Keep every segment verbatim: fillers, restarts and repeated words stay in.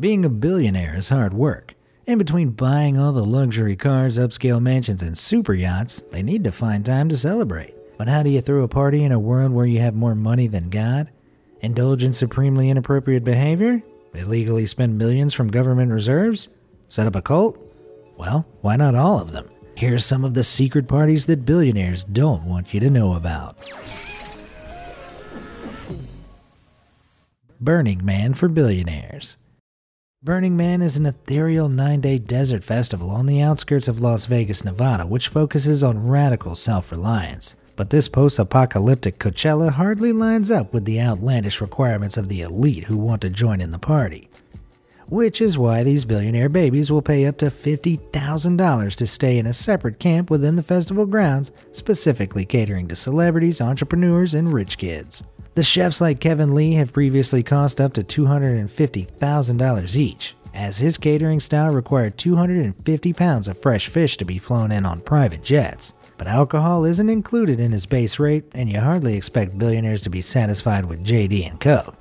Being a billionaire is hard work. In between buying all the luxury cars, upscale mansions, and super yachts, they need to find time to celebrate. But how do you throw a party in a world where you have more money than God? Indulge in supremely inappropriate behavior? Illegally spend millions from government reserves? Set up a cult? Well, why not all of them? Here's some of the secret parties that billionaires don't want you to know about. Burning Man for billionaires. Burning Man is an ethereal nine-day desert festival on the outskirts of Las Vegas, Nevada, which focuses on radical self-reliance. But this post-apocalyptic Coachella hardly lines up with the outlandish requirements of the elite who want to join in the party. Which is why these billionaire babies will pay up to fifty thousand dollars to stay in a separate camp within the festival grounds, specifically catering to celebrities, entrepreneurs, and rich kids. The chefs like Kevin Lee have previously cost up to two hundred fifty thousand dollars each, as his catering style required two hundred fifty pounds of fresh fish to be flown in on private jets. But alcohol isn't included in his base rate, and you hardly expect billionaires to be satisfied with J D and Coke.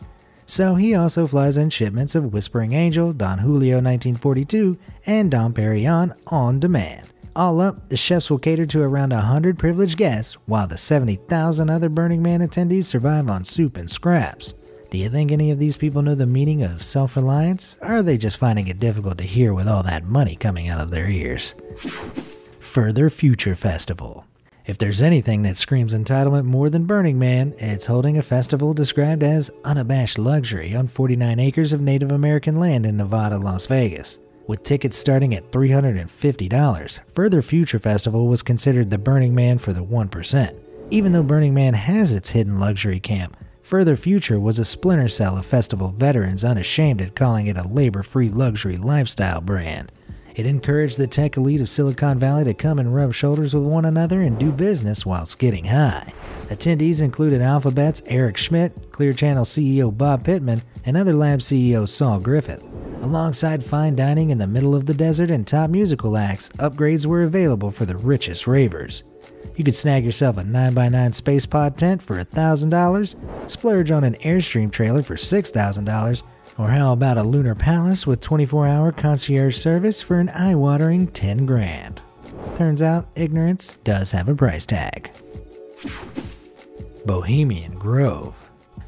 So he also flies in shipments of Whispering Angel, Don Julio nineteen forty-two, and Dom Perignon on demand. All up, the chefs will cater to around one hundred privileged guests, while the seventy thousand other Burning Man attendees survive on soup and scraps. Do you think any of these people know the meaning of self-reliance? Or are they just finding it difficult to hear with all that money coming out of their ears? Further Future Festival. If there's anything that screams entitlement more than Burning Man, it's holding a festival described as unabashed luxury on forty-nine acres of Native American land in Nevada, Las Vegas. With tickets starting at three hundred fifty dollars, Further Future Festival was considered the Burning Man for the one percent. Even though Burning Man has its hidden luxury camp, Further Future was a splinter cell of festival veterans unashamed at calling it a labor-free luxury lifestyle brand. It encouraged the tech elite of Silicon Valley to come and rub shoulders with one another and do business whilst getting high. Attendees included Alphabet's Eric Schmidt, Clear Channel C E O Bob Pittman, and Other Labs C E O Saul Griffith. Alongside fine dining in the middle of the desert and top musical acts, upgrades were available for the richest ravers. You could snag yourself a nine by nine space pod tent for one thousand dollars, splurge on an Airstream trailer for six thousand dollars, or how about a lunar palace with twenty-four hour concierge service for an eye-watering ten grand. Turns out, ignorance does have a price tag. Bohemian Grove.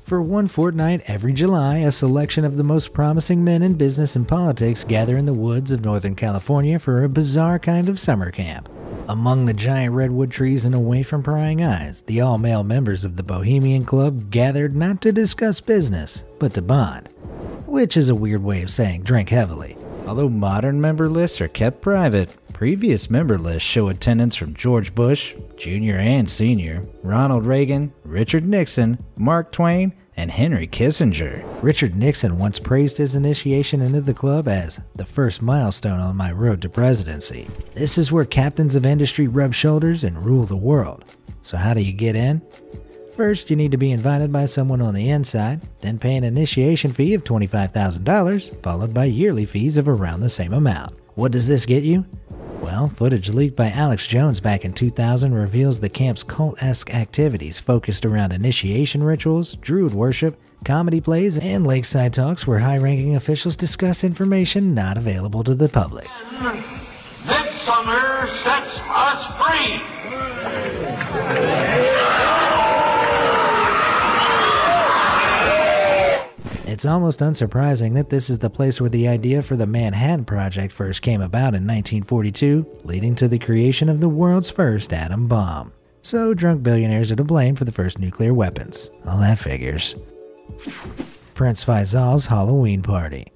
For one fortnight every July, a selection of the most promising men in business and politics gather in the woods of Northern California for a bizarre kind of summer camp. Among the giant redwood trees and away from prying eyes, the all-male members of the Bohemian Club gathered not to discuss business, but to bond. Which is a weird way of saying drink heavily. Although modern member lists are kept private, previous member lists show attendance from George Bush, Junior and Senior, Ronald Reagan, Richard Nixon, Mark Twain, and Henry Kissinger. Richard Nixon once praised his initiation into the club as the first milestone on my road to presidency. This is where captains of industry rub shoulders and rule the world. So how do you get in? First, you need to be invited by someone on the inside, then pay an initiation fee of twenty-five thousand dollars, followed by yearly fees of around the same amount. What does this get you? Well, footage leaked by Alex Jones back in two thousand reveals the camp's cult-esque activities focused around initiation rituals, druid worship, comedy plays, and lakeside talks where high-ranking officials discuss information not available to the public. Midsummer sets us free! It's almost unsurprising that this is the place where the idea for the Manhattan Project first came about in nineteen forty-two, leading to the creation of the world's first atom bomb. So drunk billionaires are to blame for the first nuclear weapons. Well, that figures. Prince Faisal's Halloween Party.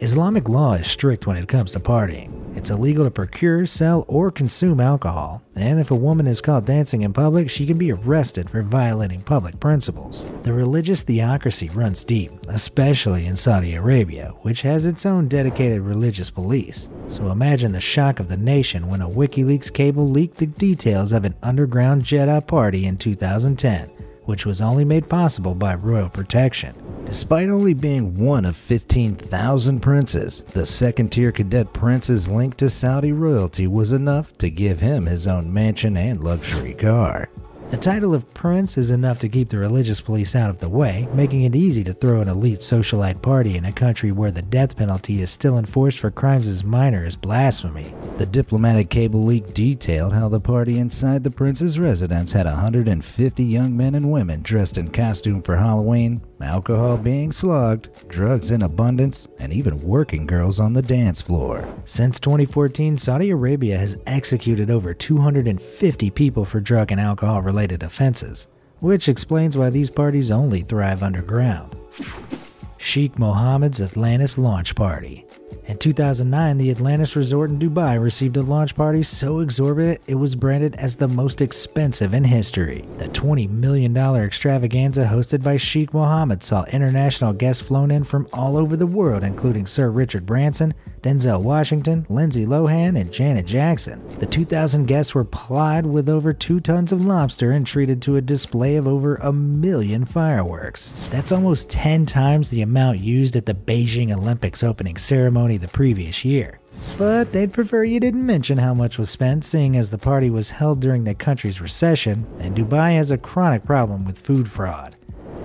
Islamic law is strict when it comes to partying. It's illegal to procure, sell, or consume alcohol, and if a woman is caught dancing in public, she can be arrested for violating public principles. The religious theocracy runs deep, especially in Saudi Arabia, which has its own dedicated religious police. So imagine the shock of the nation when a WikiLeaks cable leaked the details of an underground Jeddah party in two thousand ten. Which was only made possible by royal protection. Despite only being one of fifteen thousand princes, the second-tier cadet prince's link to Saudi royalty was enough to give him his own mansion and luxury car. The title of prince is enough to keep the religious police out of the way, making it easy to throw an elite socialite party in a country where the death penalty is still enforced for crimes as minor as blasphemy. The diplomatic cable leak detailed how the party inside the prince's residence had one hundred fifty young men and women dressed in costume for Halloween, alcohol being slogged, drugs in abundance, and even working girls on the dance floor. Since twenty fourteen, Saudi Arabia has executed over two hundred fifty people for drug and alcohol related related offenses, which explains why these parties only thrive underground. Sheikh Mohammed's Atlantis launch party. In two thousand nine, the Atlantis Resort in Dubai received a launch party so exorbitant it was branded as the most expensive in history. The twenty million dollar extravaganza hosted by Sheikh Mohammed saw international guests flown in from all over the world, including Sir Richard Branson, Denzel Washington, Lindsay Lohan, and Janet Jackson. The two thousand guests were plied with over two tons of lobster and treated to a display of over a million fireworks. That's almost ten times the amount used at the Beijing Olympics opening ceremony the previous year. But they'd prefer you didn't mention how much was spent, seeing as the party was held during the country's recession, and Dubai has a chronic problem with food fraud.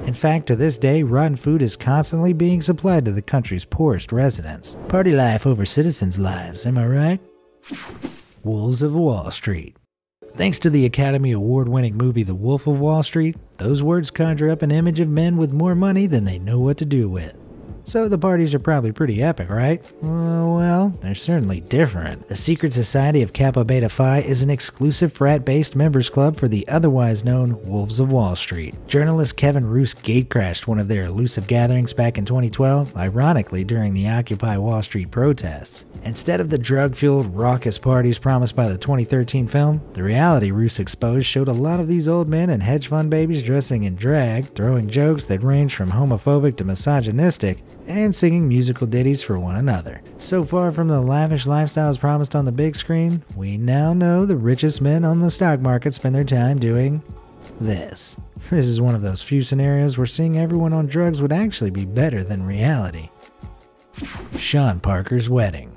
In fact, to this day, rotten food is constantly being supplied to the country's poorest residents. Party life over citizens' lives, am I right? Wolves of Wall Street. Thanks to the Academy Award-winning movie The Wolf of Wall Street, those words conjure up an image of men with more money than they know what to do with. So the parties are probably pretty epic, right? Uh, well, they're certainly different. The secret society of Kappa Beta Phi is an exclusive frat-based members club for the otherwise known Wolves of Wall Street. Journalist Kevin Roos gatecrashed one of their elusive gatherings back in twenty twelve, ironically during the Occupy Wall Street protests. Instead of the drug-fueled, raucous parties promised by the twenty thirteen film, the reality Roos exposed showed a lot of these old men and hedge fund babies dressing in drag, throwing jokes that range from homophobic to misogynistic, and singing musical ditties for one another. So far from the lavish lifestyles promised on the big screen, we now know the richest men on the stock market spend their time doing this. This is one of those few scenarios where seeing everyone on drugs would actually be better than reality. Sean Parker's wedding.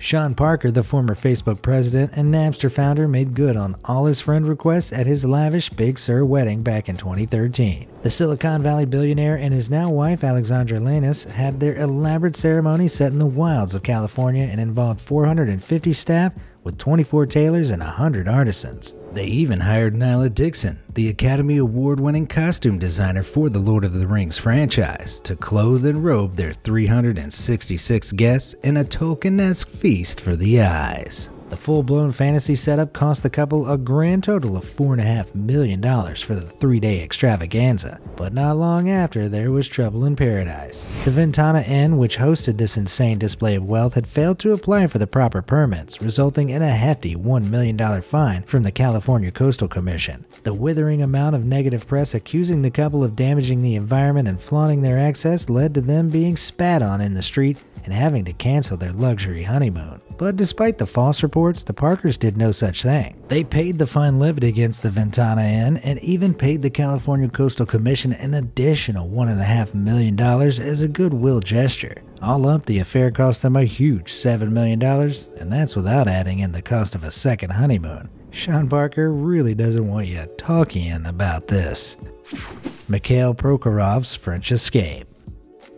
Sean Parker, the former Facebook president and Napster founder, made good on all his friend requests at his lavish Big Sur wedding back in twenty thirteen. The Silicon Valley billionaire and his now wife Alexandra Lanis had their elaborate ceremony set in the wilds of California and involved four hundred fifty staff with twenty-four tailors and one hundred artisans. They even hired Nyla Dixon, the Academy Award-winning costume designer for the Lord of the Rings franchise, to clothe and robe their three hundred sixty-six guests in a Tolkien-esque feast for the eyes. The full-blown fantasy setup cost the couple a grand total of four point five million dollars for the three-day extravaganza, but not long after, there was trouble in paradise. The Ventana Inn, which hosted this insane display of wealth, had failed to apply for the proper permits, resulting in a hefty one million dollar fine from the California Coastal Commission. The withering amount of negative press accusing the couple of damaging the environment and flaunting their excess led to them being spat on in the street and having to cancel their luxury honeymoon. But despite the false reports, the Parkers did no such thing. They paid the fine levied against the Ventana Inn and even paid the California Coastal Commission an additional one point five million dollars as a goodwill gesture. All up, the affair cost them a huge seven million dollars, and that's without adding in the cost of a second honeymoon. Sean Parker really doesn't want you talking about this. Mikhail Prokhorov's French Escape.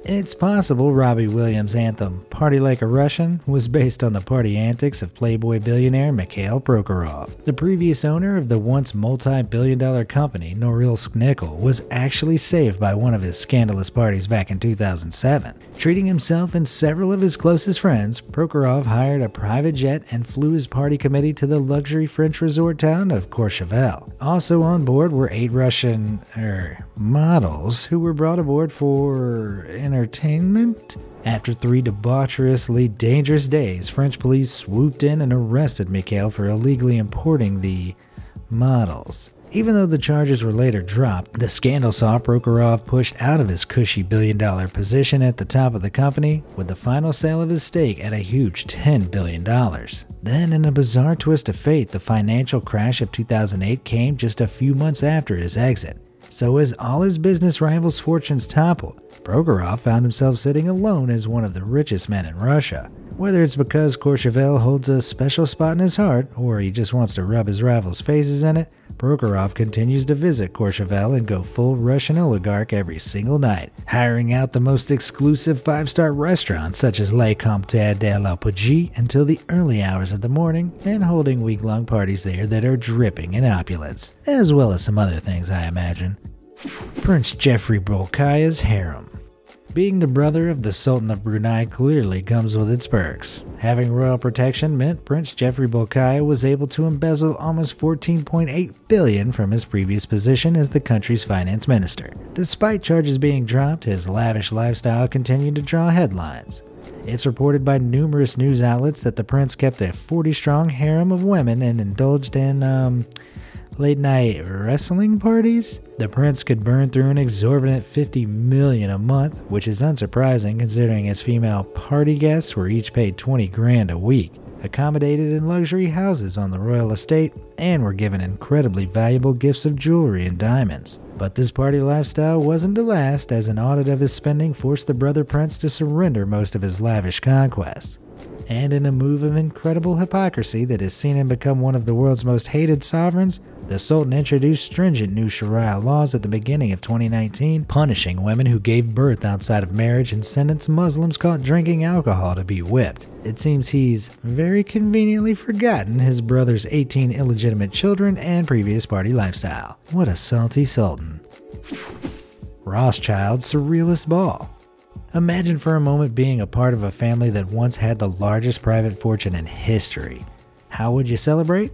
It's possible Robbie Williams' anthem, Party Like a Russian, was based on the party antics of Playboy billionaire Mikhail Prokhorov. The previous owner of the once multi-billion dollar company, Norilsk Nickel, was actually saved by one of his scandalous parties back in two thousand seven. Treating himself and several of his closest friends, Prokhorov hired a private jet and flew his party committee to the luxury French resort town of Courchevel. Also on board were eight Russian, er, models who were brought aboard for entertainment? After three debaucherously dangerous days, French police swooped in and arrested Mikhail for illegally importing the models. Even though the charges were later dropped, the scandal saw Prokhorov pushed out of his cushy billion dollar position at the top of the company, with the final sale of his stake at a huge ten billion dollars. Then, in a bizarre twist of fate, the financial crash of two thousand eight came just a few months after his exit. So as all his business rivals' fortunes toppled, Prokhorov found himself sitting alone as one of the richest men in Russia. Whether it's because Courchevel holds a special spot in his heart, or he just wants to rub his rivals' faces in it, Prokhorov continues to visit Courchevel and go full Russian oligarch every single night, hiring out the most exclusive five-star restaurants such as Le Comptoir de la Pugie until the early hours of the morning, and holding week-long parties there that are dripping in opulence, as well as some other things I imagine. Prince Geoffrey Bolkaya's harem. Being the brother of the Sultan of Brunei clearly comes with its perks. Having royal protection meant Prince Geoffrey Bolkaya was able to embezzle almost fourteen point eight billion dollars from his previous position as the country's finance minister. Despite charges being dropped, his lavish lifestyle continued to draw headlines. It's reported by numerous news outlets that the prince kept a forty-strong harem of women and indulged in, um... late-night wrestling parties? The prince could burn through an exorbitant fifty million dollars a month, which is unsurprising considering his female party guests were each paid twenty grand a week, accommodated in luxury houses on the royal estate, and were given incredibly valuable gifts of jewelry and diamonds. But this party lifestyle wasn't to last, as an audit of his spending forced the brother prince to surrender most of his lavish conquests. And in a move of incredible hypocrisy that has seen him become one of the world's most hated sovereigns, the Sultan introduced stringent new Sharia laws at the beginning of twenty nineteen, punishing women who gave birth outside of marriage and sentenced Muslims caught drinking alcohol to be whipped. It seems he's very conveniently forgotten his brother's eighteen illegitimate children and previous party lifestyle. What a salty Sultan. Rothschild's Surrealist Ball. Imagine for a moment being a part of a family that once had the largest private fortune in history. How would you celebrate?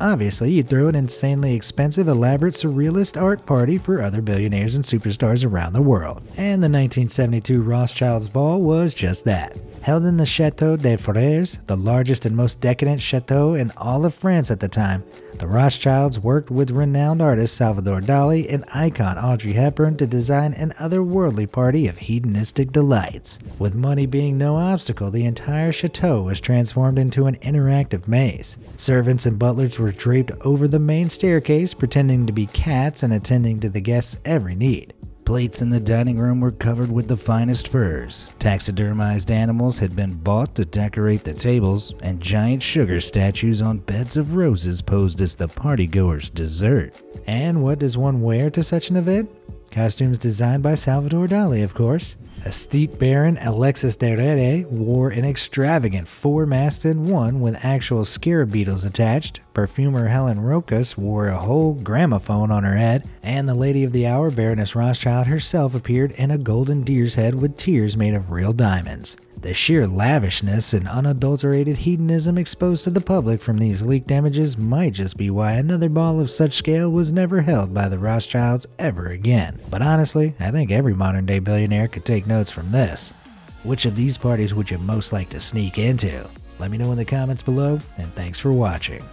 Obviously, you'd throw an insanely expensive, elaborate surrealist art party for other billionaires and superstars around the world. And the nineteen seventy-two Rothschild's Ball was just that. Held in the Chateau des Frères, the largest and most decadent chateau in all of France at the time, the Rothschilds worked with renowned artist Salvador Dali and icon Audrey Hepburn to design an otherworldly party of hedonistic delights. With money being no obstacle, the entire chateau was transformed into an interactive maze. Servants and butlers were draped over the main staircase, pretending to be cats and attending to the guests' every need. Plates in the dining room were covered with the finest furs, taxidermized animals had been bought to decorate the tables, and giant sugar statues on beds of roses posed as the partygoers' dessert. And what does one wear to such an event? Costumes designed by Salvador Dali, of course. Estate Baron Alexis de Rere wore an extravagant four-masted one with actual scarab beetles attached, perfumer Helen Rokas wore a whole gramophone on her head, and the lady of the hour, Baroness Rothschild herself, appeared in a golden deer's head with tears made of real diamonds. The sheer lavishness and unadulterated hedonism exposed to the public from these leaked images might just be why another ball of such scale was never held by the Rothschilds ever again. But honestly, I think every modern-day billionaire could take notes from this. Which of these parties would you most like to sneak into? Let me know in the comments below, and thanks for watching.